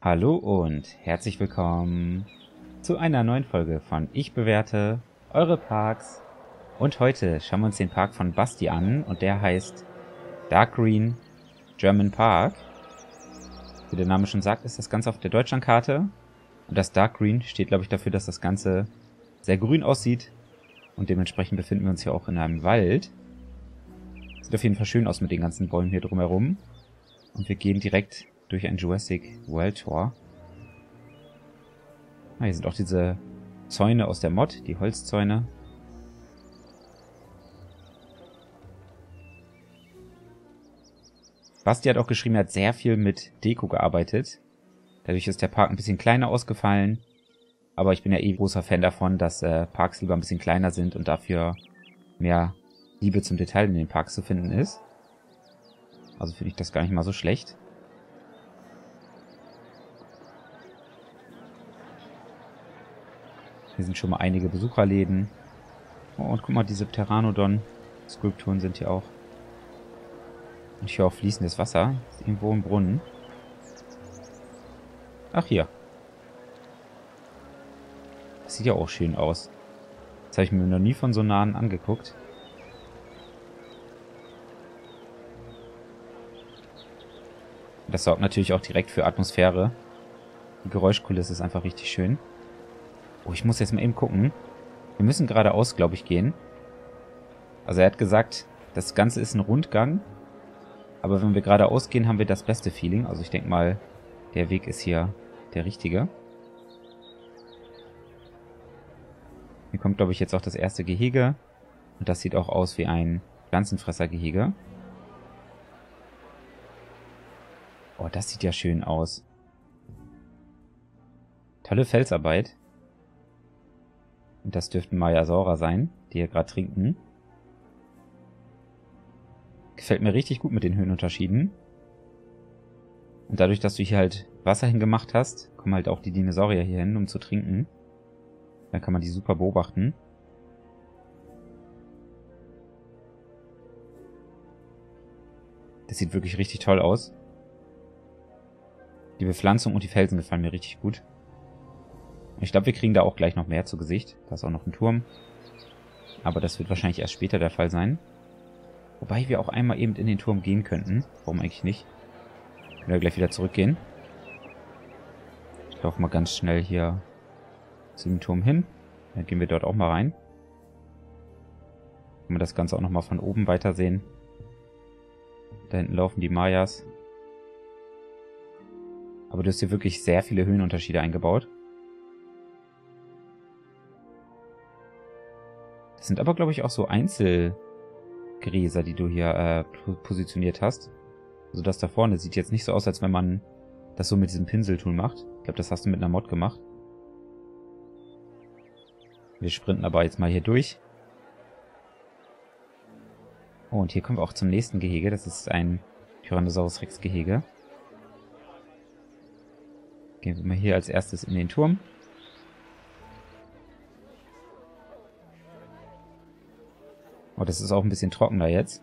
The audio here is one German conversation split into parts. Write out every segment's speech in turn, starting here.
Hallo und herzlich willkommen zu einer neuen Folge von Ich bewerte eure Parks. Und heute schauen wir uns den Park von Basti an und der heißt Dark Green German Park. Wie der Name schon sagt, ist das Ganze auf der Deutschlandkarte. Und das Dark Green steht, glaube ich, dafür, dass das Ganze sehr grün aussieht. Und dementsprechend befinden wir uns hier auch in einem Wald. Sieht auf jeden Fall schön aus mit den ganzen Bäumen hier drumherum. Und wir gehen direkt durch ein Jurassic World Tour. Ah, hier sind auch diese Zäune aus der Mod, die Holzzäune. Basti hat auch geschrieben, er hat sehr viel mit Deko gearbeitet. Dadurch ist der Park ein bisschen kleiner ausgefallen. Aber ich bin ja eh großer Fan davon, dass Parks lieber ein bisschen kleiner sind und dafür mehr Liebe zum Detail in den Parks zu finden ist. Also finde ich das gar nicht mal so schlecht. Hier sind schon mal einige Besucherläden. Oh, und guck mal, diese Pteranodon-Skulpturen sind hier auch. Und hier auch fließendes Wasser. Ist irgendwo ein Brunnen. Ach, hier. Das sieht ja auch schön aus. Das habe ich mir noch nie von so nahen angeguckt. Das sorgt natürlich auch direkt für Atmosphäre. Die Geräuschkulisse ist einfach richtig schön. Oh, ich muss jetzt mal eben gucken. Wir müssen geradeaus, glaube ich, gehen. Also er hat gesagt, das Ganze ist ein Rundgang. Aber wenn wir geradeaus gehen, haben wir das beste Feeling. Also ich denke mal, der Weg ist hier der richtige. Hier kommt, glaube ich, jetzt auch das erste Gehege. Und das sieht auch aus wie ein Pflanzenfressergehege. Oh, das sieht ja schön aus. Tolle Felsarbeit. Und das dürften Maiasaura sein, die hier gerade trinken. Gefällt mir richtig gut mit den Höhenunterschieden. Und dadurch, dass du hier halt Wasser hingemacht hast, kommen halt auch die Dinosaurier hier hin, um zu trinken. Dann kann man die super beobachten. Das sieht wirklich richtig toll aus. Die Bepflanzung und die Felsen gefallen mir richtig gut. Ich glaube, wir kriegen da auch gleich noch mehr zu Gesicht. Da ist auch noch ein Turm. Aber das wird wahrscheinlich erst später der Fall sein. Wobei wir auch einmal eben in den Turm gehen könnten. Warum eigentlich nicht? Können wir gleich wieder zurückgehen. Ich laufe mal ganz schnell hier zu dem Turm hin. Dann gehen wir dort auch mal rein. Können wir das Ganze auch nochmal von oben weitersehen. Da hinten laufen die Mayas. Aber du hast hier wirklich sehr viele Höhenunterschiede eingebaut. Das sind aber, glaube ich, auch so Einzelgräser, die du hier positioniert hast. Also das da vorne sieht jetzt nicht so aus, als wenn man das so mit diesem Pinseltool macht. Ich glaube, das hast du mit einer Mod gemacht. Wir sprinten aber jetzt mal hier durch. Oh, und hier kommen wir auch zum nächsten Gehege. Das ist ein Tyrannosaurus Rex Gehege. Gehen wir mal hier als erstes in den Turm. Oh, das ist auch ein bisschen trockener jetzt.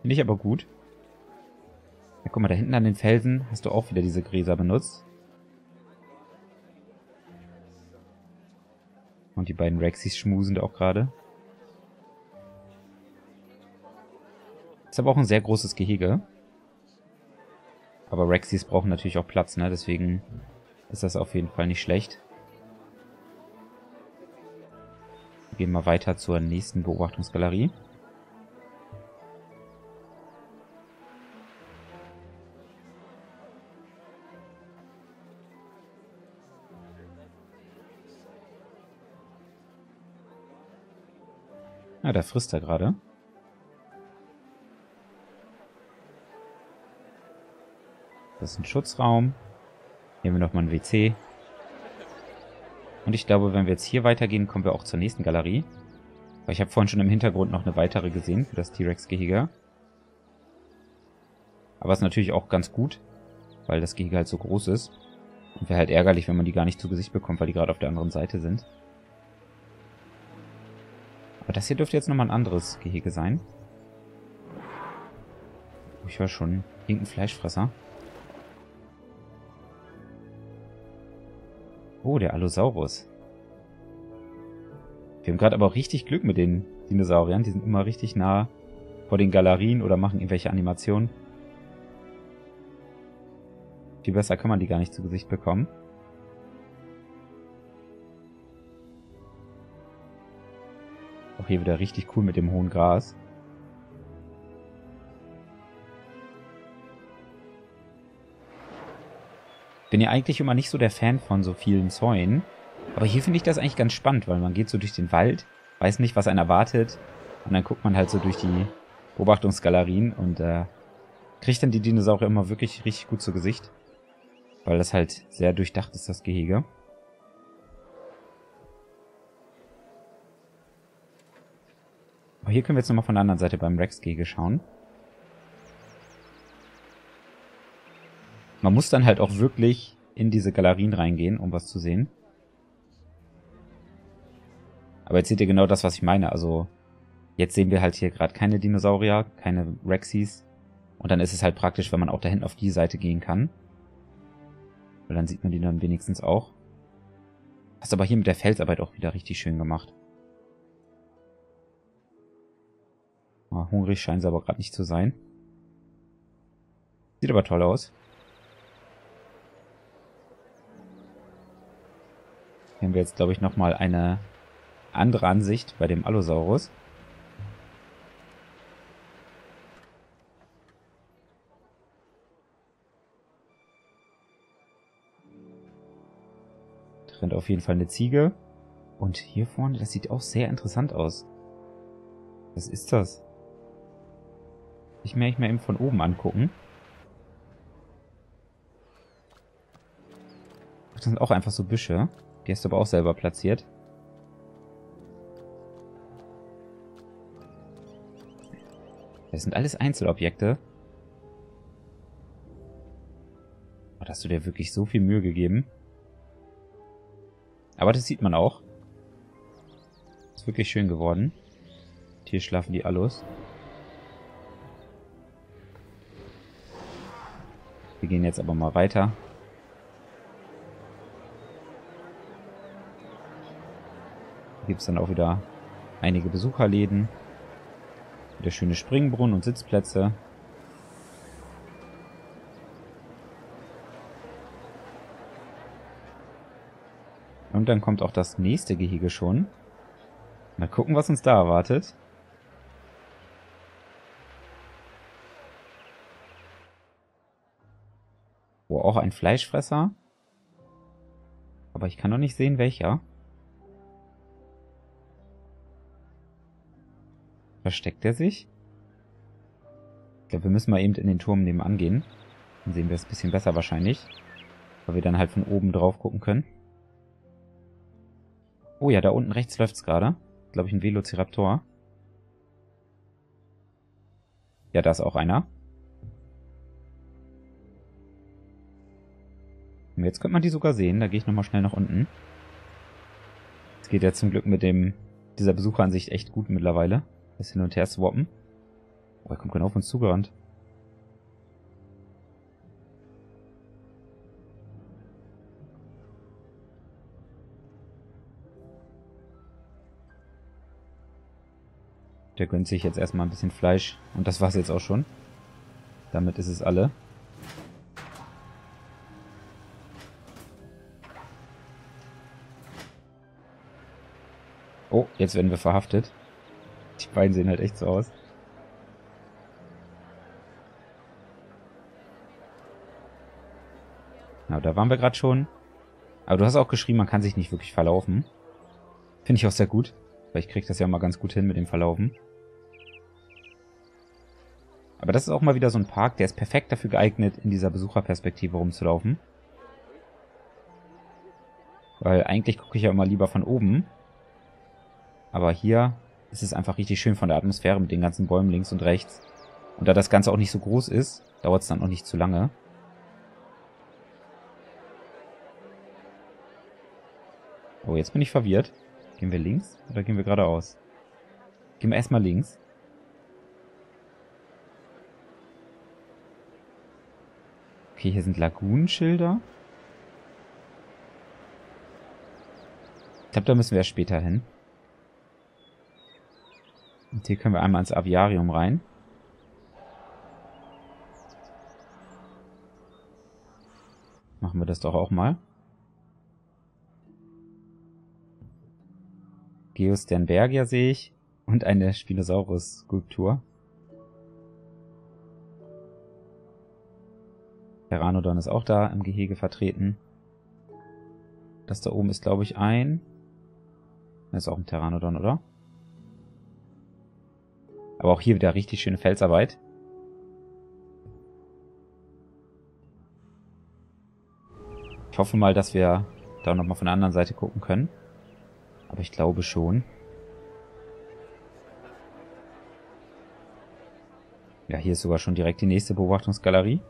Finde ich aber gut. Ja, guck mal, da hinten an den Felsen hast du auch wieder diese Gräser benutzt. Und die beiden Rexys schmusen da auch gerade. Ist aber auch ein sehr großes Gehege. Aber Rexys brauchen natürlich auch Platz, ne? Deswegen ist das auf jeden Fall nicht schlecht. Wir gehen mal weiter zur nächsten Beobachtungsgalerie. Ah, da frisst er gerade. Das ist ein Schutzraum. Hier haben wir nochmal ein WC. Und ich glaube, wenn wir jetzt hier weitergehen, kommen wir auch zur nächsten Galerie. Weil ich habe vorhin schon im Hintergrund noch eine weitere gesehen für das T-Rex-Gehege. Aber ist natürlich auch ganz gut, weil das Gehege halt so groß ist. Und wäre halt ärgerlich, wenn man die gar nicht zu Gesicht bekommt, weil die gerade auf der anderen Seite sind. Aber das hier dürfte jetzt nochmal ein anderes Gehege sein. Ich höre schon irgendeinen Fleischfresser. Oh, der Allosaurus. Wir haben gerade aber auch richtig Glück mit den Dinosauriern. Die sind immer richtig nah vor den Galerien oder machen irgendwelche Animationen. Viel besser kann man die gar nicht zu Gesicht bekommen. Auch hier wieder richtig cool mit dem hohen Gras. Bin ja eigentlich immer nicht so der Fan von so vielen Zäunen. Aber hier finde ich das eigentlich ganz spannend, weil man geht so durch den Wald, weiß nicht, was einen erwartet. Und dann guckt man halt so durch die Beobachtungsgalerien und kriegt dann die Dinosaurier immer wirklich richtig gut zu Gesicht. Weil das halt sehr durchdacht ist, das Gehege. Aber hier können wir jetzt nochmal von der anderen Seite beim Rex-Gehege schauen. Man muss dann halt auch wirklich in diese Galerien reingehen, um was zu sehen. Aber jetzt seht ihr genau das, was ich meine. Also jetzt sehen wir halt hier gerade keine Dinosaurier, keine Rexis. Und dann ist es halt praktisch, wenn man auch da hinten auf die Seite gehen kann. Weil dann sieht man die dann wenigstens auch. Hast aber hier mit der Felsarbeit auch wieder richtig schön gemacht. Oh, hungrig scheinen sie aber gerade nicht zu sein. Sieht aber toll aus. Hier haben wir jetzt, glaube ich, nochmal eine andere Ansicht bei dem Allosaurus. Da rennt auf jeden Fall eine Ziege. Und hier vorne, das sieht auch sehr interessant aus. Was ist das? Ich merke mir eben von oben angucken. Das sind auch einfach so Büsche. Die hast du aber auch selber platziert. Das sind alles Einzelobjekte. Oh, hast du dir wirklich so viel Mühe gegeben. Aber das sieht man auch. Ist wirklich schön geworden. Und hier schlafen die Allos. Wir gehen jetzt aber mal weiter. Gibt es dann auch wieder einige Besucherläden. Wieder schöne Springbrunnen und Sitzplätze. Und dann kommt auch das nächste Gehege schon. Mal gucken, was uns da erwartet. Oh, auch ein Fleischfresser. Aber ich kann noch nicht sehen, welcher. Versteckt er sich? Ich glaube, wir müssen mal eben in den Turm nebenan gehen. Dann sehen wir es ein bisschen besser wahrscheinlich. Weil wir dann halt von oben drauf gucken können. Oh ja, da unten rechts läuft es gerade. Glaube ich, ein Velociraptor. Ja, da ist auch einer. Und jetzt könnte man die sogar sehen. Da gehe ich nochmal schnell nach unten. Es geht ja zum Glück mit dieser Besucheransicht echt gut mittlerweile. Das hin und her swappen. Oh, er kommt genau auf uns zugerannt. Der gönnt sich jetzt erstmal ein bisschen Fleisch. Und das war's jetzt auch schon. Damit ist es alle. Oh, jetzt werden wir verhaftet. Die beiden sehen halt echt so aus. Na, da waren wir gerade schon. Aber du hast auch geschrieben, man kann sich nicht wirklich verlaufen. Finde ich auch sehr gut. Weil ich kriege das ja mal ganz gut hin mit dem Verlaufen. Aber das ist auch mal wieder so ein Park, der ist perfekt dafür geeignet, in dieser Besucherperspektive rumzulaufen. Weil eigentlich gucke ich ja immer lieber von oben. Aber hier... Es ist einfach richtig schön von der Atmosphäre mit den ganzen Bäumen links und rechts. Und da das Ganze auch nicht so groß ist, dauert es dann auch nicht zu lange. Oh, jetzt bin ich verwirrt. Gehen wir links oder gehen wir geradeaus? Gehen wir erstmal links. Okay, hier sind Lagunenschilder. Ich glaube, da müssen wir später hin. Und hier können wir einmal ins Aviarium rein. Machen wir das doch auch mal. Geosternbergia sehe ich. Und eine Spinosaurus-Skulptur. Pteranodon ist auch da im Gehege vertreten. Das da oben ist, glaube ich, ein... Das ist auch ein Pteranodon, oder? Aber auch hier wieder richtig schöne Felsarbeit. Ich hoffe mal, dass wir da nochmal von der anderen Seite gucken können. Aber ich glaube schon. Ja, hier ist sogar schon direkt die nächste Beobachtungsgalerie.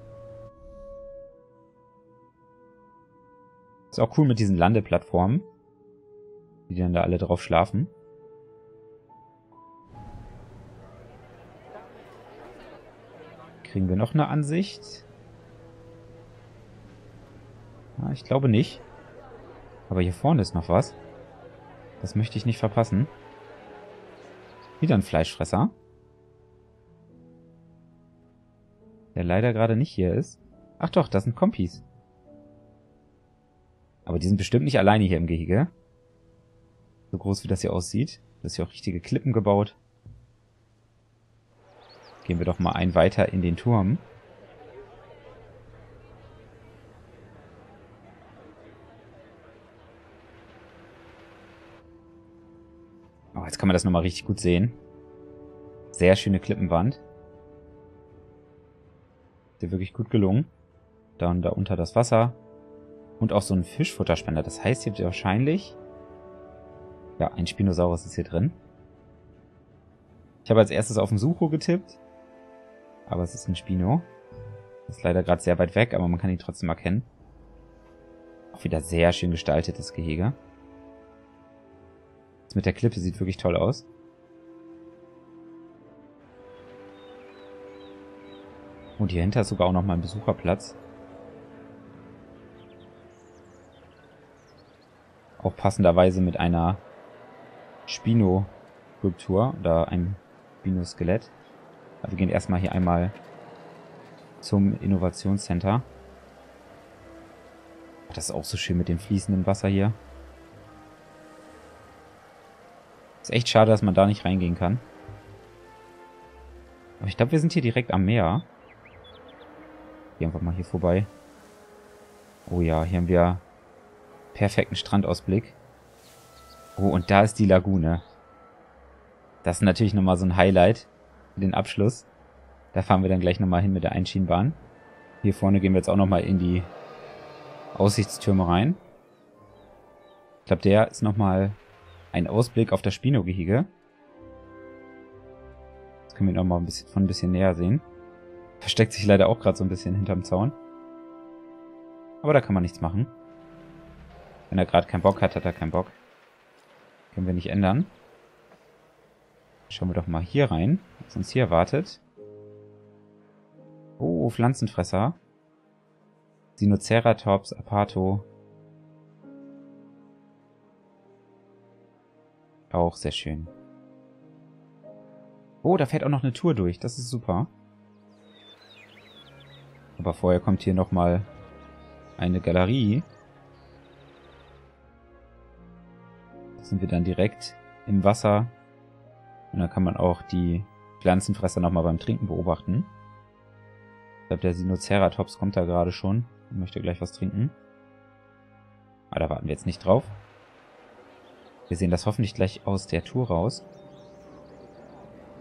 Ist auch cool mit diesen Landeplattformen, die dann da alle drauf schlafen. Kriegen wir noch eine Ansicht? Ja, ich glaube nicht. Aber hier vorne ist noch was. Das möchte ich nicht verpassen. Wieder ein Fleischfresser. Der leider gerade nicht hier ist. Ach doch, das sind Kompis. Aber die sind bestimmt nicht alleine hier im Gehege. So groß wie das hier aussieht. Das ist ja auch richtige Klippen gebaut. Gehen wir doch mal ein weiter in den Turm. Oh, jetzt kann man das nochmal richtig gut sehen. Sehr schöne Klippenwand. Ist dir wirklich gut gelungen. Dann da unter das Wasser. Und auch so ein Fischfutterspender. Das heißt, hier wahrscheinlich... Ja, ein Spinosaurus ist hier drin. Ich habe als erstes auf den Sucho getippt. Aber es ist ein Spino. Ist leider gerade sehr weit weg, aber man kann ihn trotzdem erkennen. Auch wieder sehr schön gestaltetes Gehege. Das mit der Klippe sieht wirklich toll aus. Und hier hinter ist sogar auch nochmal ein Besucherplatz. Auch passenderweise mit einer Spino-Skulptur oder einem Spino-Skelett. Aber wir gehen erstmal hier einmal zum Innovationscenter. Das ist auch so schön mit dem fließenden Wasser hier. Ist echt schade, dass man da nicht reingehen kann. Aber ich glaube, wir sind hier direkt am Meer. Gehen einfach mal hier vorbei. Oh ja, hier haben wir... perfekten Strandausblick. Oh, und da ist die Lagune. Das ist natürlich nochmal so ein Highlight für den Abschluss. Da fahren wir dann gleich nochmal hin mit der Einschienenbahn. Hier vorne gehen wir jetzt auch nochmal in die Aussichtstürme rein. Ich glaube, der ist nochmal ein Ausblick auf das Spino-Gehege. Das können wir nochmal ein bisschen näher sehen. Versteckt sich leider auch gerade so ein bisschen hinterm Zaun. Aber da kann man nichts machen. Wenn er gerade keinen Bock hat, hat er keinen Bock. Können wir nicht ändern. Schauen wir doch mal hier rein, was uns hier erwartet. Oh, Pflanzenfresser. Sinoceratops, Apatosaurus. Auch sehr schön. Oh, da fährt auch noch eine Tour durch, das ist super. Aber vorher kommt hier nochmal eine Galerie. Sind wir dann direkt im Wasser. Und dann kann man auch die Pflanzenfresser nochmal beim Trinken beobachten. Ich glaube, der Sinoceratops kommt da gerade schon und möchte gleich was trinken. Aber da warten wir jetzt nicht drauf. Wir sehen das hoffentlich gleich aus der Tour raus.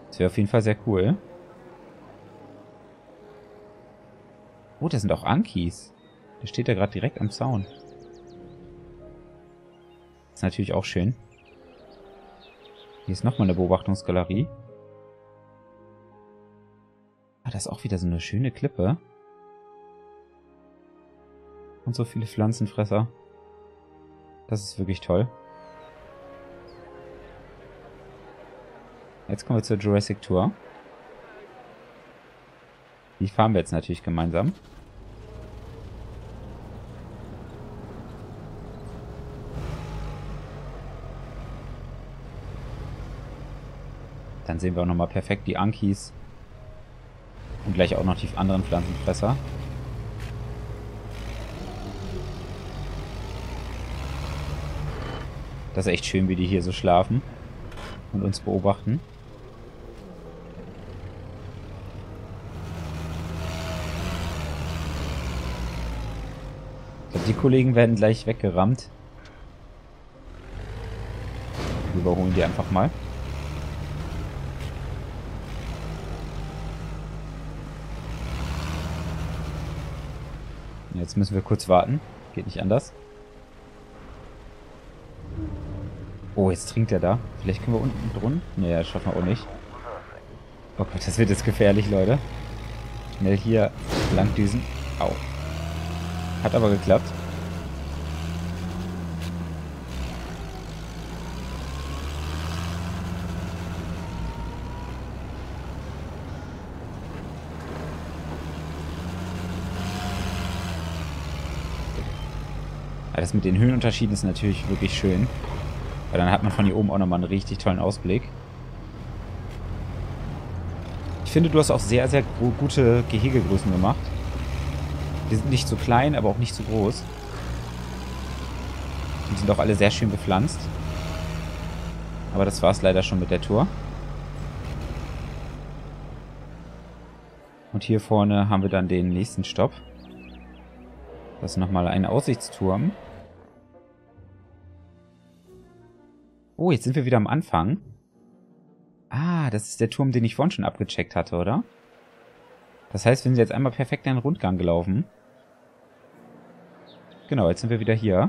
Das wäre auf jeden Fall sehr cool. Oh, das sind auch Ankis. Der steht da gerade direkt am Zaun. Natürlich auch schön. Hier ist nochmal eine Beobachtungsgalerie. Ah, da ist auch wieder so eine schöne Klippe. Und so viele Pflanzenfresser. Das ist wirklich toll. Jetzt kommen wir zur Jurassic Tour. Die fahren wir jetzt natürlich gemeinsam. Dann sehen wir auch nochmal perfekt die Ankis. Und gleich auch noch die anderen Pflanzenfresser. Das ist echt schön, wie die hier so schlafen und uns beobachten. Ich glaube, die Kollegen werden gleich weggerammt. Wir überholen die einfach mal. Jetzt müssen wir kurz warten. Geht nicht anders. Oh, jetzt trinkt er da. Vielleicht können wir unten drunten. Nee, das schaffen wir auch nicht. Oh Gott, das wird jetzt gefährlich, Leute. Schnell hier langdüsen. Au. Hat aber geklappt. Aber das mit den Höhenunterschieden ist natürlich wirklich schön. Weil dann hat man von hier oben auch nochmal einen richtig tollen Ausblick. Ich finde, du hast auch sehr, sehr gute Gehegegrößen gemacht. Die sind nicht so klein, aber auch nicht so groß. Die sind auch alle sehr schön bepflanzt. Aber das war es leider schon mit der Tour. Und hier vorne haben wir dann den nächsten Stopp. Das ist nochmal ein Aussichtsturm. Oh, jetzt sind wir wieder am Anfang. Ah, das ist der Turm, den ich vorhin schon abgecheckt hatte, oder? Das heißt, wir sind jetzt einmal perfekt einen Rundgang gelaufen. Genau, jetzt sind wir wieder hier.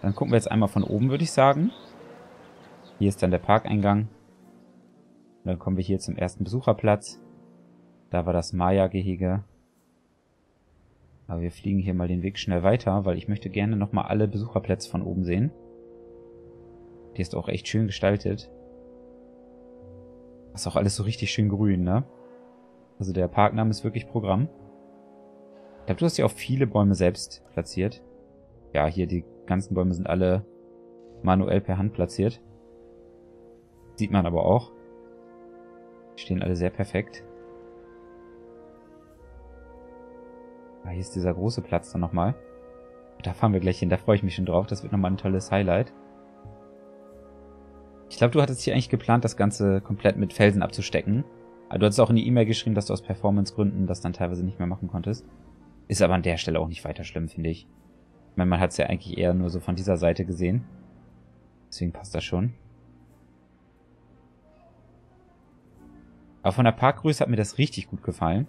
Dann gucken wir jetzt einmal von oben, würde ich sagen. Hier ist dann der Parkeingang. Und dann kommen wir hier zum ersten Besucherplatz. Da war das Maya-Gehege. Aber wir fliegen hier mal den Weg schnell weiter, weil ich möchte gerne nochmal alle Besucherplätze von oben sehen. Die ist auch echt schön gestaltet. Ist auch alles so richtig schön grün, ne? Also der Parkname ist wirklich Programm. Ich glaube, du hast ja auch viele Bäume selbst platziert. Ja, hier die ganzen Bäume sind alle manuell per Hand platziert. Sieht man aber auch. Die stehen alle sehr perfekt. Ah, hier ist dieser große Platz dann nochmal. Da fahren wir gleich hin, da freue ich mich schon drauf. Das wird nochmal ein tolles Highlight. Ich glaube, du hattest hier eigentlich geplant, das Ganze komplett mit Felsen abzustecken. Aber du hattest auch in die E-Mail geschrieben, dass du aus Performance-Gründen das dann teilweise nicht mehr machen konntest. Ist aber an der Stelle auch nicht weiter schlimm, finde ich. Ich meine, man hat es ja eigentlich eher nur so von dieser Seite gesehen. Deswegen passt das schon. Aber von der Parkgröße hat mir das richtig gut gefallen.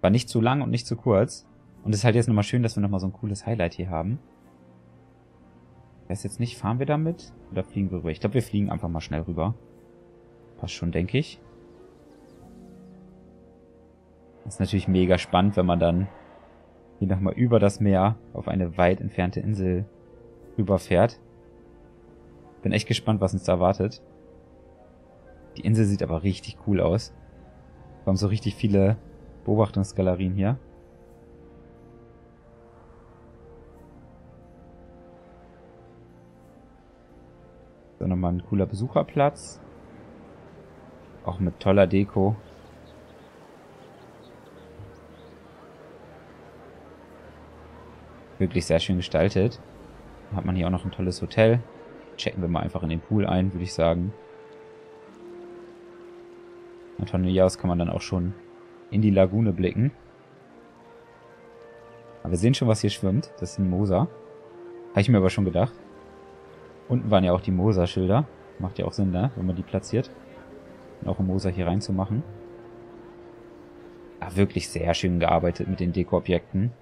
War nicht zu lang und nicht zu kurz. Und es ist halt jetzt nochmal schön, dass wir nochmal so ein cooles Highlight hier haben. Ich weiß jetzt nicht, fahren wir damit oder fliegen wir rüber? Ich glaube, wir fliegen einfach mal schnell rüber. Passt schon, denke ich. Das ist natürlich mega spannend, wenn man dann hier nochmal über das Meer auf eine weit entfernte Insel rüberfährt. Bin echt gespannt, was uns da erwartet. Die Insel sieht aber richtig cool aus. Wir haben so richtig viele Beobachtungsgalerien hier. Dann nochmal ein cooler Besucherplatz. Auch mit toller Deko. Wirklich sehr schön gestaltet. Dann hat man hier auch noch ein tolles Hotel. Checken wir mal einfach in den Pool ein, würde ich sagen. Und von hier aus kann man dann auch schon in die Lagune blicken. Aber wir sehen schon, was hier schwimmt. Das sind Moser. Habe ich mir aber schon gedacht. Unten waren ja auch die Mosaschilder. Macht ja auch Sinn, ne? Wenn man die platziert. Und auch ein Mosa hier reinzumachen. Ah, wirklich sehr schön gearbeitet mit den Dekoobjekten.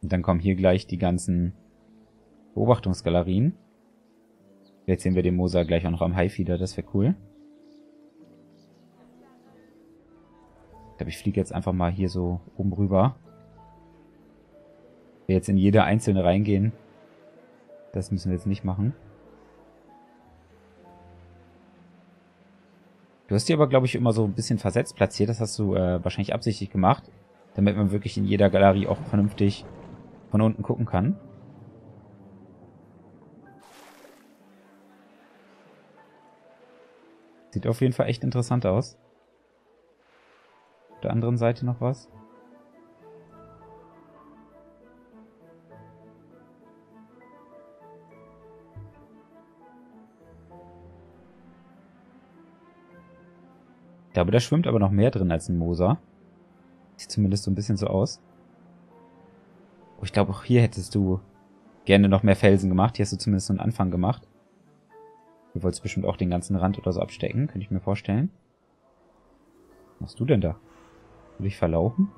Und dann kommen hier gleich die ganzen Beobachtungsgalerien. Jetzt sehen wir den Mosa gleich auch noch am Highfeeder. Das wäre cool. Ich glaube, ich fliege jetzt einfach mal hier so oben rüber. Ich will jetzt in jede einzelne reingehen. Das müssen wir jetzt nicht machen. Du hast die aber, glaube ich, immer so ein bisschen versetzt platziert. Das hast du wahrscheinlich absichtlich gemacht, damit man wirklich in jeder Galerie auch vernünftig von unten gucken kann. Sieht auf jeden Fall echt interessant aus. Auf der anderen Seite noch was. Ich glaube, da schwimmt aber noch mehr drin als ein Mosa. Sieht zumindest so ein bisschen so aus. Oh, ich glaube, auch hier hättest du gerne noch mehr Felsen gemacht. Hier hast du zumindest so einen Anfang gemacht. Du wolltest bestimmt auch den ganzen Rand oder so abstecken, könnte ich mir vorstellen. Was machst du denn da? Will ich verlaufen?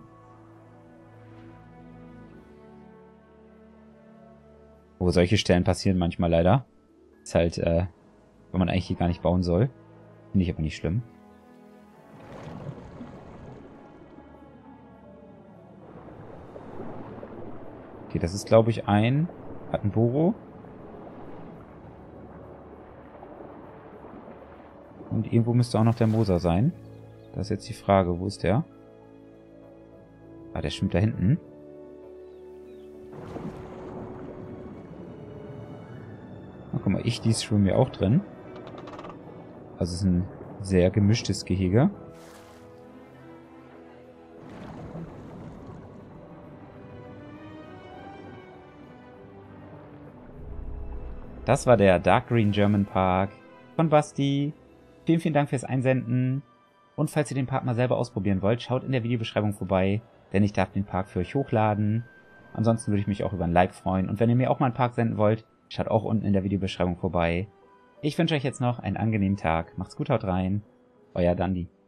Oh, solche Stellen passieren manchmal leider. Ist halt, wenn man eigentlich hier gar nicht bauen soll. Finde ich aber nicht schlimm. Okay, das ist, glaube ich, ein Attenborough. Und irgendwo müsste auch noch der Mosa sein. Das ist jetzt die Frage, wo ist der? Ah, der schwimmt da hinten. Na, guck mal, dies schwimmen ja auch drin. Also es ist ein sehr gemischtes Gehege. Das war der Dark Green German Park von Basti. Vielen, vielen Dank fürs Einsenden. Und falls ihr den Park mal selber ausprobieren wollt, schaut in der Videobeschreibung vorbei, denn ich darf den Park für euch hochladen. Ansonsten würde ich mich auch über ein Like freuen. Und wenn ihr mir auch mal einen Park senden wollt, schaut auch unten in der Videobeschreibung vorbei. Ich wünsche euch jetzt noch einen angenehmen Tag. Macht's gut, haut rein. Euer Dandi.